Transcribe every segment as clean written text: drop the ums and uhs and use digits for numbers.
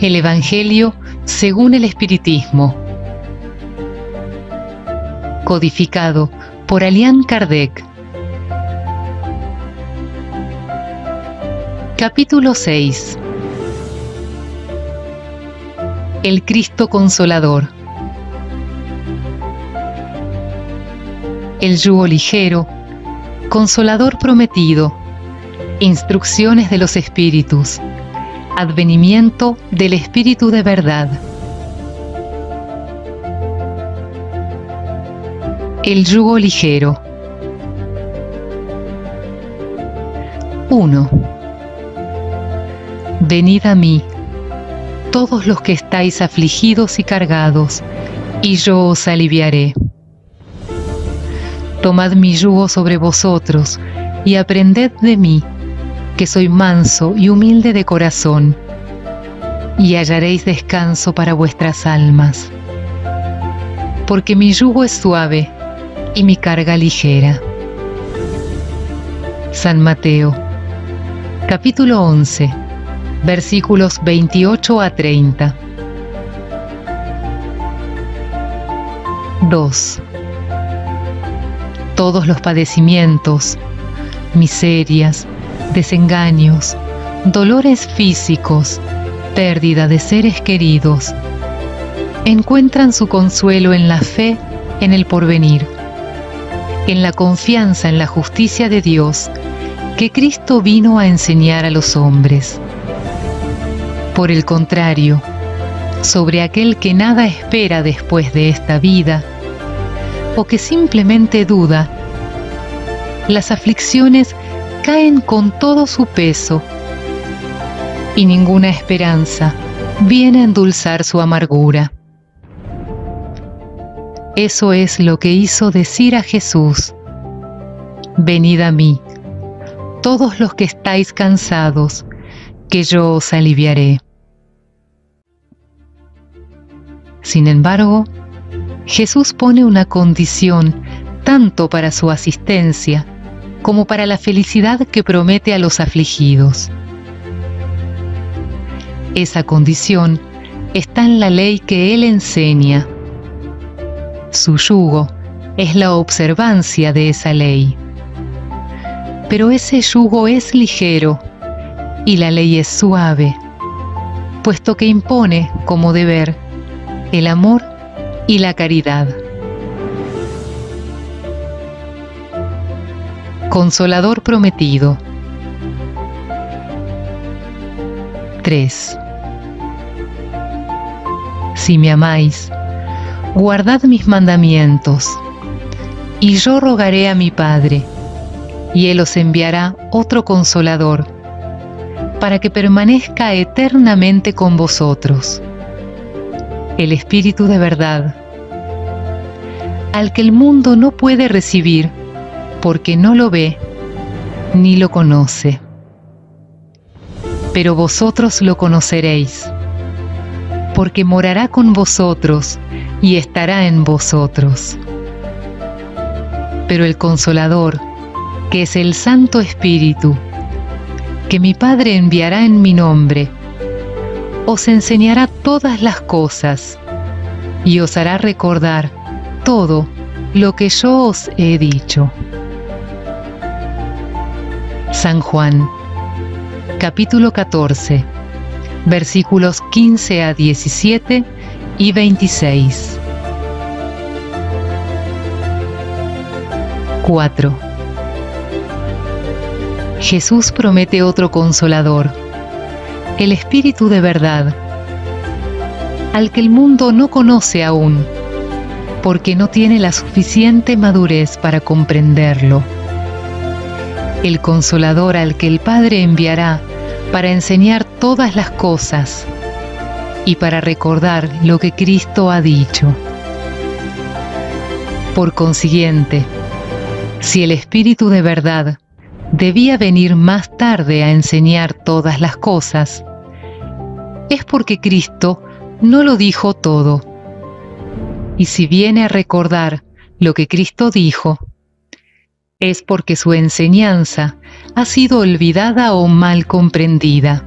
El Evangelio según el Espiritismo, codificado por Allan Kardec. Capítulo 6. El Cristo Consolador. El yugo ligero, consolador prometido, instrucciones de los espíritus, advenimiento del Espíritu de Verdad. El yugo ligero. 1. Venid a mí, todos los que estáis afligidos y cargados, y yo os aliviaré. Tomad mi yugo sobre vosotros, y aprended de mí, que soy manso y humilde de corazón, y hallaréis descanso para vuestras almas, porque mi yugo es suave y mi carga ligera. San Mateo, capítulo 11, versículos 28 a 30. 2. Todos los padecimientos, miserias, desengaños, dolores físicos, pérdida de seres queridos, encuentran su consuelo en la fe en el porvenir, en la confianza en la justicia de Dios que Cristo vino a enseñar a los hombres. Por el contrario, sobre aquel que nada espera después de esta vida, o que simplemente duda, las aflicciones caen con todo su peso, y ninguna esperanza viene a endulzar su amargura. Eso es lo que hizo decir a Jesús: venid a mí, todos los que estáis cansados, que yo os aliviaré. Sin embargo, Jesús pone una condición tanto para su asistencia como para la felicidad que promete a los afligidos. Esa condición está en la ley que Él enseña. Su yugo es la observancia de esa ley. Pero ese yugo es ligero y la ley es suave, puesto que impone como deber el amor y la caridad. Consolador prometido. 3. Si me amáis, guardad mis mandamientos, y yo rogaré a mi Padre, y Él os enviará otro Consolador, para que permanezca eternamente con vosotros, el Espíritu de Verdad, al que el mundo no puede recibir, porque no lo ve ni lo conoce. Pero vosotros lo conoceréis, porque morará con vosotros y estará en vosotros. Pero el Consolador, que es el Santo Espíritu, que mi Padre enviará en mi nombre, os enseñará todas las cosas y os hará recordar todo lo que yo os he dicho. San Juan, capítulo 14, versículos 15 a 17 y 26. 4. Jesús promete otro Consolador, el Espíritu de Verdad, al que el mundo no conoce aún, porque no tiene la suficiente madurez para comprenderlo. El Consolador al que el Padre enviará para enseñar todas las cosas y para recordar lo que Cristo ha dicho. Por consiguiente, si el Espíritu de Verdad debía venir más tarde a enseñar todas las cosas, es porque Cristo no lo dijo todo. Y si viene a recordar lo que Cristo dijo, es porque su enseñanza ha sido olvidada o mal comprendida.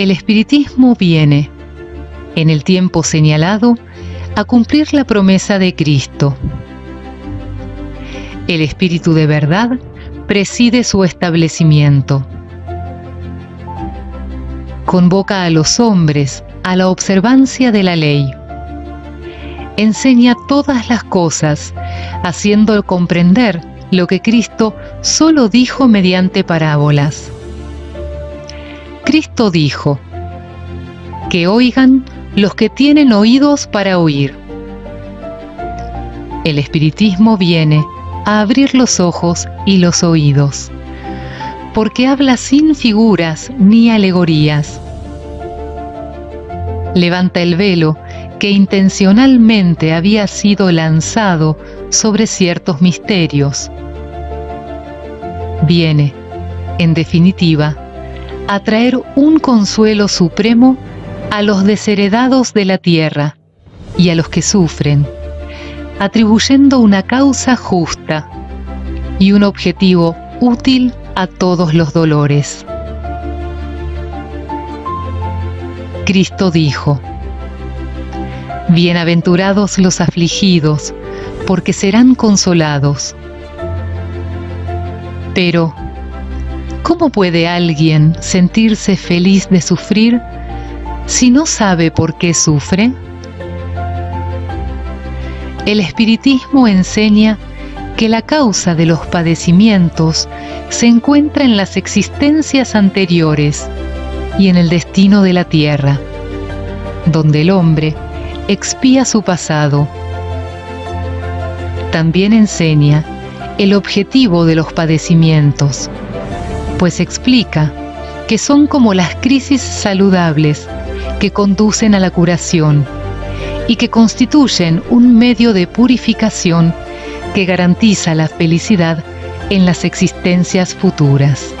El espiritismo viene, en el tiempo señalado, a cumplir la promesa de Cristo. El Espíritu de Verdad preside su establecimiento. Convoca a los hombres a la observancia de la ley. Enseña todas las cosas, haciendo comprender lo que Cristo solo dijo mediante parábolas. Cristo dijo: que oigan los que tienen oídos para oír. El espiritismo viene a abrir los ojos y los oídos, porque habla sin figuras ni alegorías. Levanta el velo que intencionalmente había sido lanzado sobre ciertos misterios. Viene, en definitiva, a traer un consuelo supremo a los desheredados de la tierra y a los que sufren, atribuyendo una causa justa y un objetivo útil a todos los dolores. Cristo dijo: bienaventurados los afligidos, porque serán consolados. Pero, ¿cómo puede alguien sentirse feliz de sufrir si no sabe por qué sufre? El espiritismo enseña que la causa de los padecimientos se encuentra en las existencias anteriores y en el destino de la tierra, donde el hombre expía su pasado. También enseña el objetivo de los padecimientos, pues explica que son como las crisis saludables que conducen a la curación y que constituyen un medio de purificación que garantiza la felicidad en las existencias futuras.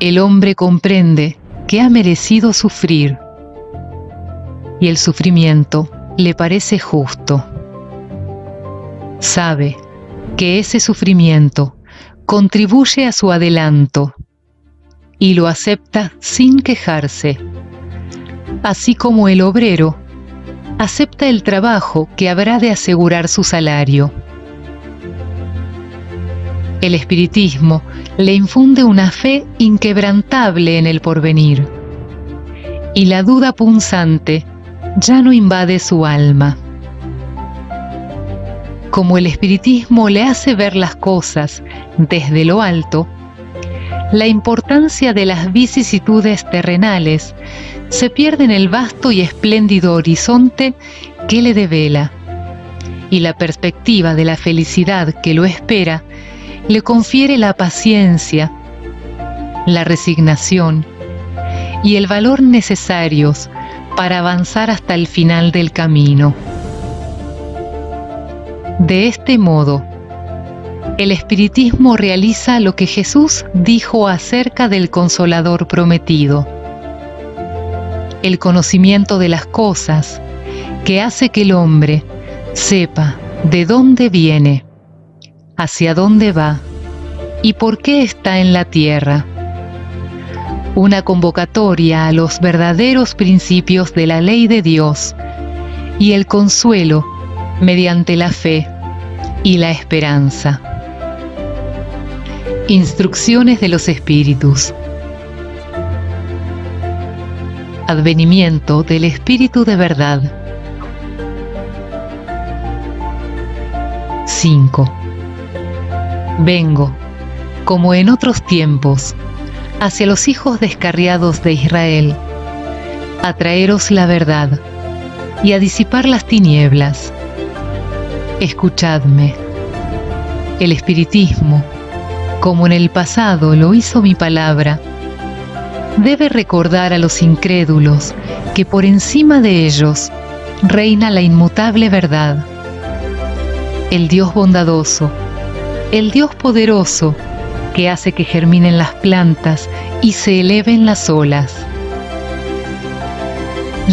El hombre comprende que ha merecido sufrir y el sufrimiento le parece justo. Sabe que ese sufrimiento contribuye a su adelanto y lo acepta sin quejarse, así como el obrero acepta el trabajo que habrá de asegurar su salario. El espiritismo le infunde una fe inquebrantable en el porvenir, y la duda punzante ya no invade su alma. Como el espiritismo le hace ver las cosas desde lo alto, la importancia de las vicisitudes terrenales se pierde en el vasto y espléndido horizonte que le devela, y la perspectiva de la felicidad que lo espera le confiere la paciencia, la resignación y el valor necesarios para avanzar hasta el final del camino. De este modo, el espiritismo realiza lo que Jesús dijo acerca del Consolador prometido: el conocimiento de las cosas que hace que el hombre sepa de dónde viene, hacia dónde va y por qué está en la tierra. Una convocatoria a los verdaderos principios de la ley de Dios y el consuelo mediante la fe y la esperanza. Instrucciones de los Espíritus. Advenimiento del Espíritu de Verdad. 5. Vengo, como en otros tiempos, hacia los hijos descarriados de Israel, a traeros la verdad y a disipar las tinieblas. Escuchadme. El espiritismo, como en el pasado lo hizo mi palabra, debe recordar a los incrédulos que por encima de ellos reina la inmutable verdad. El Dios bondadoso, el Dios poderoso, que hace que germinen las plantas y se eleven las olas.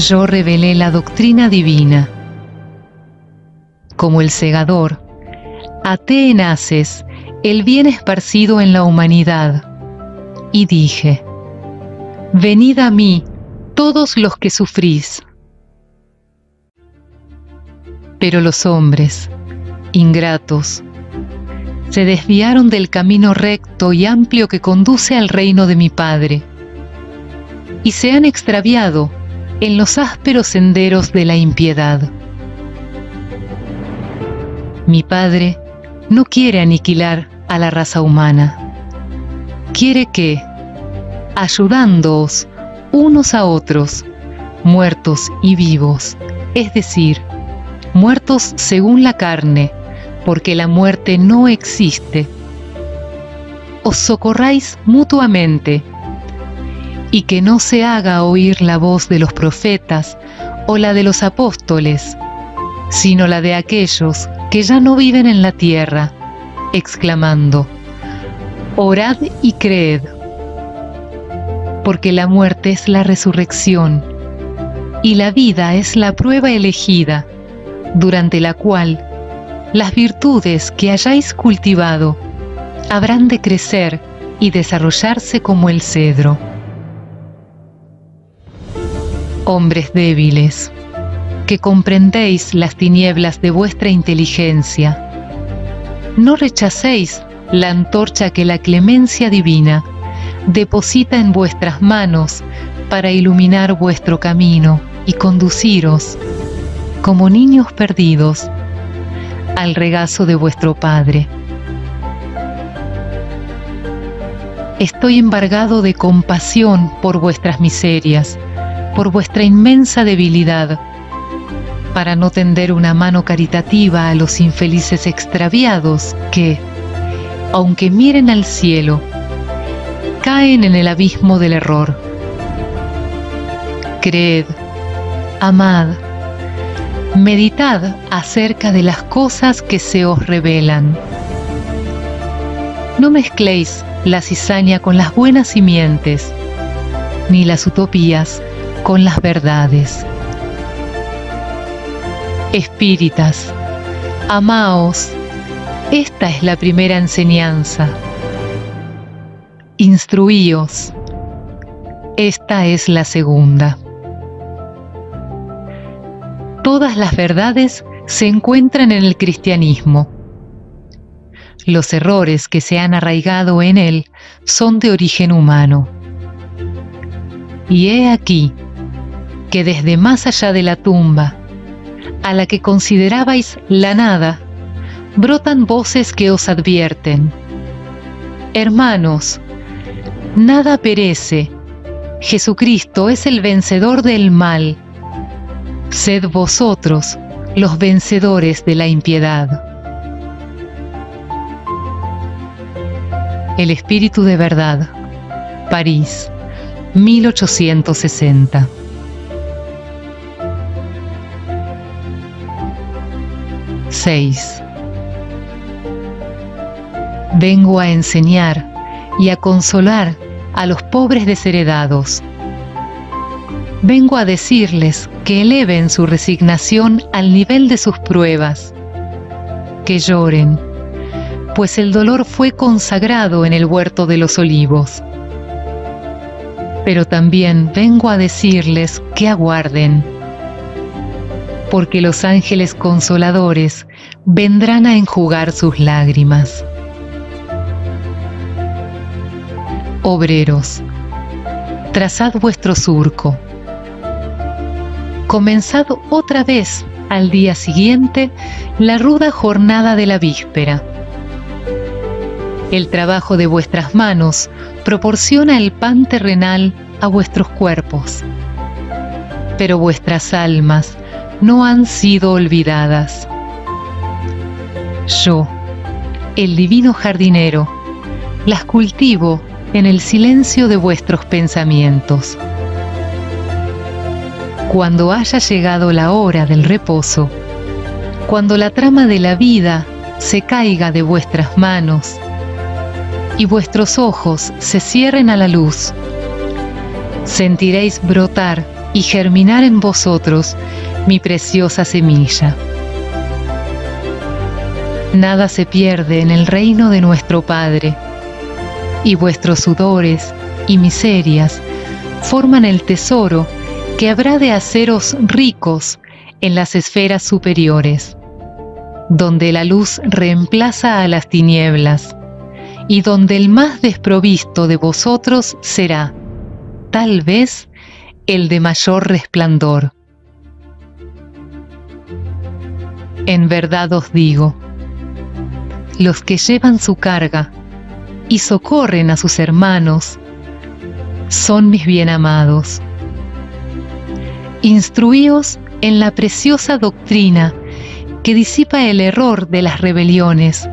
Yo revelé la doctrina divina. Como el segador, até en haces el bien esparcido en la humanidad, y dije: Venid a mí, todos los que sufrís. Pero los hombres, ingratos, se desviaron del camino recto y amplio que conduce al reino de mi Padre, y se han extraviado en los ásperos senderos de la impiedad. Mi Padre no quiere aniquilar a la raza humana. Quiere que, ayudándoos unos a otros, muertos y vivos, es decir, muertos según la carne, porque la muerte no existe, os socorráis mutuamente, y que no se haga oír la voz de los profetas o la de los apóstoles, sino la de aquellos que ya no viven en la tierra, exclamando, «Orad y creed», porque la muerte es la resurrección, y la vida es la prueba elegida, durante la cual las virtudes que hayáis cultivado habrán de crecer y desarrollarse como el cedro. Hombres débiles, que comprendéis las tinieblas de vuestra inteligencia, no rechacéis la antorcha que la clemencia divina deposita en vuestras manos para iluminar vuestro camino y conduciros, como niños perdidos, al regazo de vuestro Padre. Estoy embargado de compasión por vuestras miserias, por vuestra inmensa debilidad, para no tender una mano caritativa a los infelices extraviados que, aunque miren al cielo, caen en el abismo del error. Creed, amad, meditad acerca de las cosas que se os revelan. No mezcléis la cizaña con las buenas simientes, ni las utopías con las verdades. Espíritas, amaos, esta es la primera enseñanza. Instruíos, esta es la segunda. Todas las verdades se encuentran en el cristianismo. Los errores que se han arraigado en él son de origen humano. Y he aquí que desde más allá de la tumba, a la que considerabais la nada, brotan voces que os advierten: hermanos, nada perece, Jesucristo es el vencedor del mal, sed vosotros los vencedores de la impiedad. El Espíritu de Verdad, París, 1860. Vengo a enseñar y a consolar a los pobres desheredados. Vengo a decirles que eleven su resignación al nivel de sus pruebas, que lloren, pues el dolor fue consagrado en el huerto de los olivos. Pero también vengo a decirles que aguarden, porque los ángeles consoladores vendrán a enjugar sus lágrimas. Obreros, trazad vuestro surco. Comenzad otra vez al día siguiente la ruda jornada de la víspera. El trabajo de vuestras manos proporciona el pan terrenal a vuestros cuerpos, pero vuestras almas no han sido olvidadas. Yo, el divino jardinero, las cultivo en el silencio de vuestros pensamientos. Cuando haya llegado la hora del reposo, cuando la trama de la vida se caiga de vuestras manos y vuestros ojos se cierren a la luz, sentiréis brotar y germinar en vosotros mi preciosa semilla. Nada se pierde en el reino de nuestro Padre, y vuestros sudores y miserias forman el tesoro que habrá de haceros ricos en las esferas superiores, donde la luz reemplaza a las tinieblas, y donde el más desprovisto de vosotros será, tal vez, el de mayor resplandor. En verdad os digo, los que llevan su carga y socorren a sus hermanos son mis bien amados. Instruíos en la preciosa doctrina que disipa el error de las rebeliones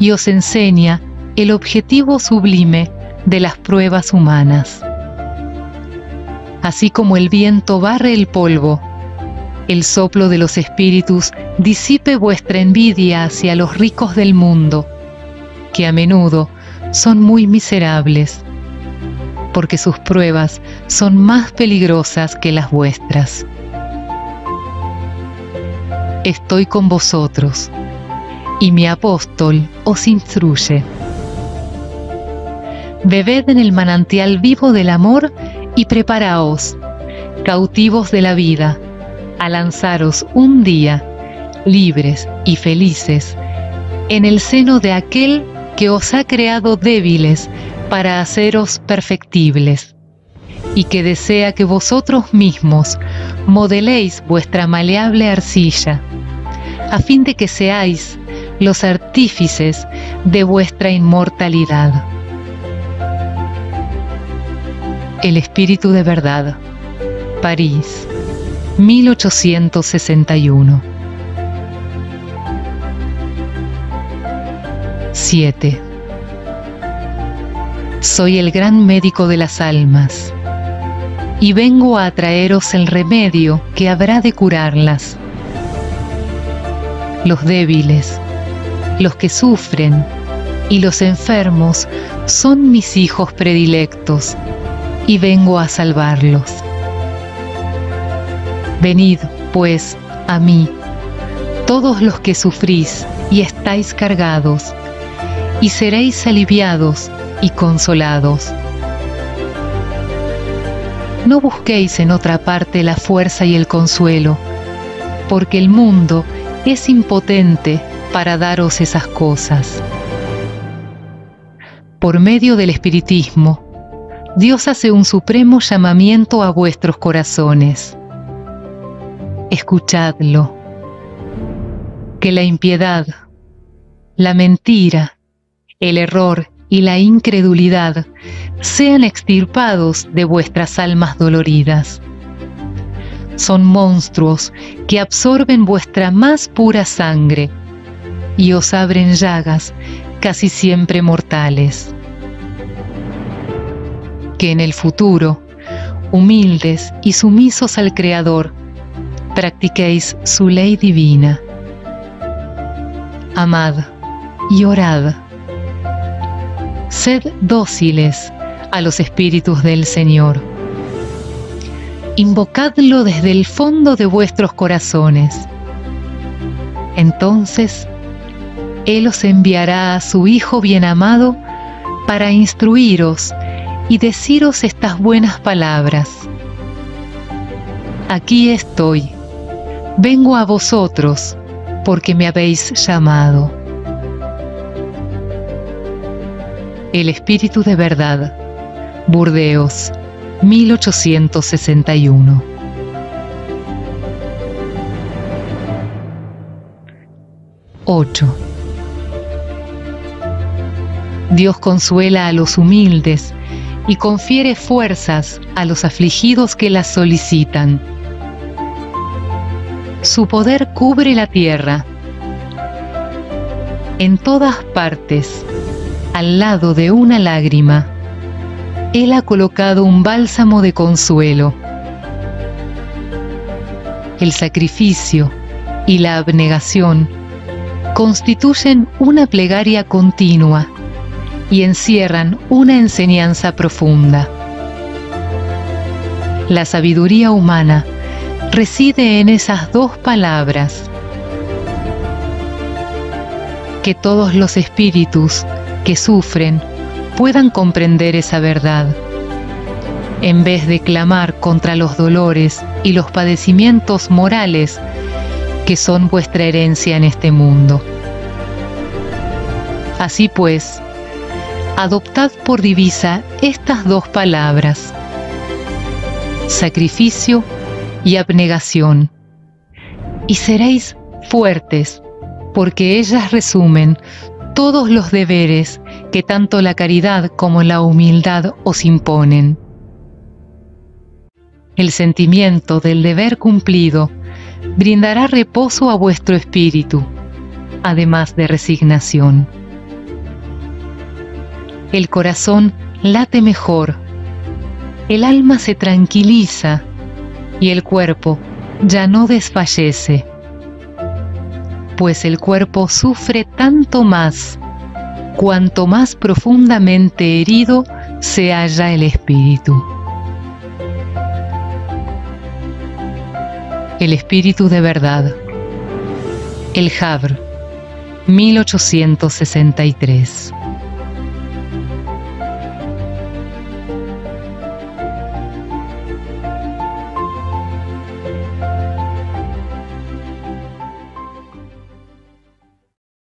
y os enseña el objetivo sublime de las pruebas humanas. Así como el viento barre el polvo, el soplo de los espíritus disipe vuestra envidia hacia los ricos del mundo, que a menudo son muy miserables, porque sus pruebas son más peligrosas que las vuestras. Estoy con vosotros, y mi apóstol os instruye. Bebed en el manantial vivo del amor y preparaos, cautivos de la vida, a lanzaros un día, libres y felices, en el seno de aquel que os ha creado débiles para haceros perfectibles, y que desea que vosotros mismos modeléis vuestra maleable arcilla, a fin de que seáis los artífices de vuestra inmortalidad. El Espíritu de Verdad, París, 1861. 7. Soy el gran médico de las almas, y vengo a traeros el remedio que habrá de curarlas. Los débiles, los que sufren y los enfermos son mis hijos predilectos, y vengo a salvarlos. Venid, pues, a mí, todos los que sufrís y estáis cargados, y seréis aliviados y consolados. No busquéis en otra parte la fuerza y el consuelo, porque el mundo es impotente para daros esas cosas. Por medio del espiritismo, Dios hace un supremo llamamiento a vuestros corazones. Escuchadlo. Que la impiedad, la mentira, el error y la incredulidad sean extirpados de vuestras almas doloridas. Son monstruos que absorben vuestra más pura sangre y os abren llagas casi siempre mortales. Que en el futuro, humildes y sumisos al Creador, practiquéis su ley divina. Amad y orad. Sed dóciles a los espíritus del Señor. Invocadlo desde el fondo de vuestros corazones. Entonces, Él os enviará a su Hijo bien amado para instruiros y deciros estas buenas palabras. Aquí estoy, vengo a vosotros porque me habéis llamado. El Espíritu de Verdad, Burdeos, 1861. 8. Dios consuela a los humildes y confiere fuerzas a los afligidos que las solicitan. Su poder cubre la tierra. En todas partes, al lado de una lágrima, Él ha colocado un bálsamo de consuelo. El sacrificio y la abnegación constituyen una plegaria continua y encierran una enseñanza profunda. La sabiduría humana reside en esas dos palabras. Que todos los espíritus que sufren puedan comprender esa verdad en vez de clamar contra los dolores y los padecimientos morales que son vuestra herencia en este mundo. Así pues, adoptad por divisa estas dos palabras: sacrificio y abnegación, y seréis fuertes, porque ellas resumen todos los deberes que tanto la caridad como la humildad os imponen. El sentimiento del deber cumplido brindará reposo a vuestro espíritu, además de resignación. El corazón late mejor, el alma se tranquiliza y el cuerpo ya no desfallece, pues el cuerpo sufre tanto más cuanto más profundamente herido se halla el espíritu. El Espíritu de Verdad. El Havre, 1863.